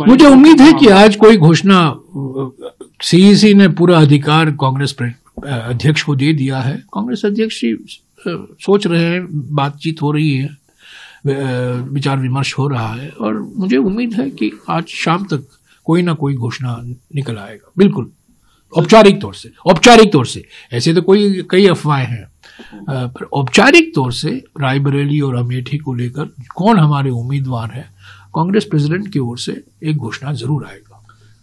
मुझे उम्मीद है कि आज कोई घोषणा, सीईसी ने पूरा अधिकार कांग्रेस अध्यक्ष को दे दिया है। कांग्रेस अध्यक्ष सोच रहे हैं, बातचीत हो रही है, विचार विमर्श हो रहा है और मुझे उम्मीद है कि आज शाम तक कोई ना कोई घोषणा निकल आएगा, बिल्कुल औपचारिक तौर से। ऐसे तो कई अफवाहें हैं, पर औपचारिक तौर से रायबरेली और अमेठी को लेकर कौन हमारे उम्मीदवार है, कांग्रेस प्रेसिडेंट की ओर से एक घोषणा जरूर आएगा।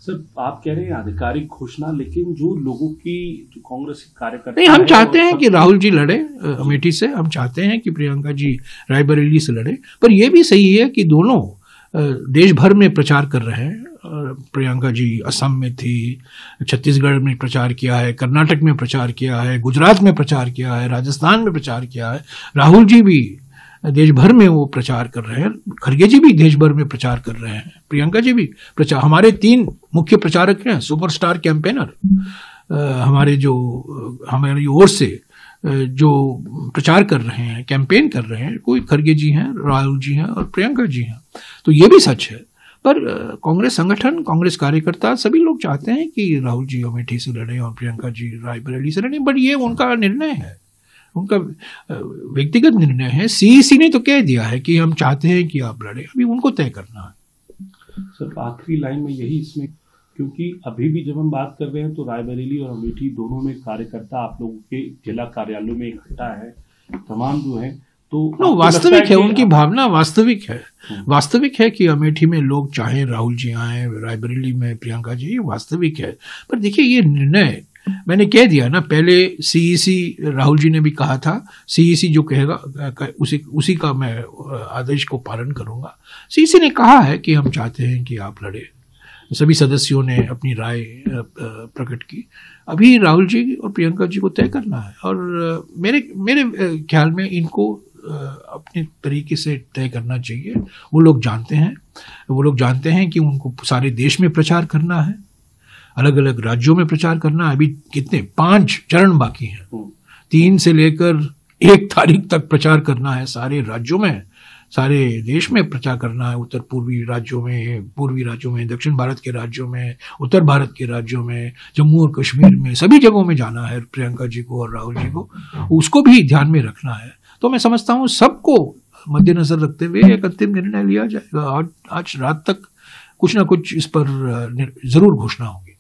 सर, आप कह रहे हैं आधिकारिक घोषणा, लेकिन जो लोगों की, जो कांग्रेस के कार्यकर्ता, नहीं, हम चाहते हैं कि राहुल जी लड़े अमेठी से, हम चाहते हैं कि प्रियंका जी रायबरेली से लड़े, पर यह भी सही है कि दोनों देश भर में प्रचार कर रहे हैं। प्रियंका जी असम में थी, छत्तीसगढ़ में प्रचार किया है, कर्नाटक में प्रचार किया है, गुजरात में प्रचार किया है, राजस्थान में प्रचार किया है। राहुल जी भी देश भर में वो प्रचार कर रहे हैं, खड़गे जी भी देश भर में प्रचार कर रहे हैं, प्रियंका जी भी प्रचार। हमारे तीन मुख्य प्रचारक हैं, सुपरस्टार कैंपेनर, हमारी ओर से जो प्रचार कर रहे हैं, कैंपेन कर रहे हैं। कोई खड़गे जी हैं, राहुल जी हैं और प्रियंका जी हैं। तो ये भी सच है, पर कांग्रेस संगठन, कांग्रेस कार्यकर्ता सभी लोग चाहते हैं कि राहुल जी अमेठी से लड़े और प्रियंका जी रायबरेली से लड़े, बट ये उनका निर्णय है, उनका व्यक्तिगत निर्णय है। सीईसी ने तो कह दिया है कि हम चाहते हैं कि आप लड़े, अभी उनको तय करना है। सर, आखिरी लाइन में यही इसमें, क्योंकि अभी भी जब हम बात कर रहे हैं तो रायबरेली और अमेठी दोनों में कार्यकर्ता आप लोगों के जिला कार्यालयों में इकट्ठा है, तमाम जो है तो वास्तविक है, उनकी भावना वास्तविक है कि अमेठी में लोग चाहे राहुल जी आए, रायबरेली में प्रियंका जी, वास्तविक है। पर देखिए, ये निर्णय मैंने कह दिया ना, पहले सीईसी, राहुल जी ने भी कहा था सीईसी जो कहेगा उसी का मैं आदेश को पालन करूंगा। सीईसी ने कहा है कि हम चाहते हैं कि आप लड़े, सभी सदस्यों ने अपनी राय प्रकट की। अभी राहुल जी और प्रियंका जी को तय करना है और मेरे ख्याल में इनको अपने तरीके से तय करना चाहिए। वो लोग जानते हैं कि उनको सारे देश में प्रचार करना है, अलग अलग राज्यों में प्रचार करना है। अभी कितने 5 चरण बाकी हैं, 3 से लेकर 1 तारीख तक प्रचार करना है, सारे राज्यों में, सारे देश में प्रचार करना है। उत्तर पूर्वी राज्यों में, दक्षिण भारत के राज्यों में, उत्तर भारत के राज्यों में, जम्मू और कश्मीर में, सभी जगहों में जाना है प्रियंका जी को और राहुल जी को, उसको भी ध्यान में रखना है। तो मैं समझता हूँ सबको मद्देनजर रखते हुए एक अंतिम निर्णय लिया जाएगा। आज रात तक कुछ ना कुछ इस पर जरूर घोषणा होगी।